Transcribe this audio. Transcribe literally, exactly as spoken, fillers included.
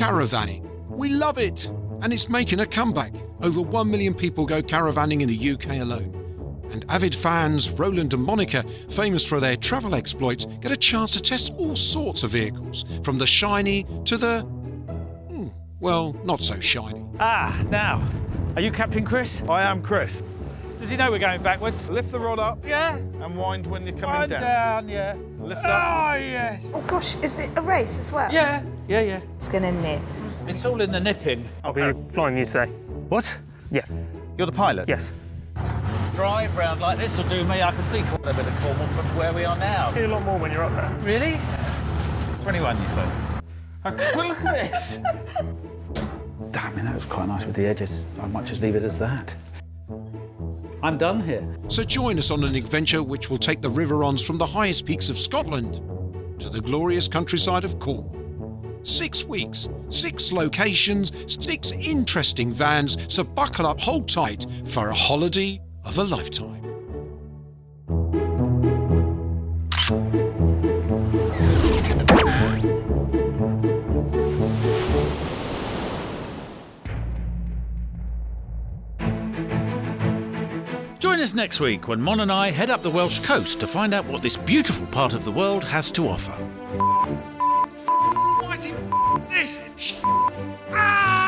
Caravanning. We love it. And it's making a comeback. Over one million people go caravanning in the U K alone. And avid fans Roland and Monica, famous for their travel exploits, get a chance to test all sorts of vehicles, from the shiny to the, hmm, well, not so shiny. Ah, now, are you Captain Chris? I am Chris. Does he know we're going backwards? Lift the rod up. Yeah. And wind when you're coming wind down. Wind down, yeah. Lift up. Oh, yes. Oh, gosh, is it a race as well? Yeah, yeah, yeah. It's going to nip. It's all in the nipping. I'll be um, flying you today. What? Yeah. You're the pilot? Yes. Drive round like this will do me. I can see quite a bit of Cornwall from where we are now. You see a lot more when you're up there. Really? twenty-one, you say? Okay. Well, look at this. Damn, that was quite nice with the edges. I might just leave it as that. I'm done here. So join us on an adventure which will take the Riverons from the highest peaks of Scotland to the glorious countryside of Cornwall. Six weeks, six locations, six interesting vans, so buckle up, hold tight for a holiday of a lifetime. Join us next week when Mon and I head up the Welsh coast to find out what this beautiful part of the world has to offer. This. Ah!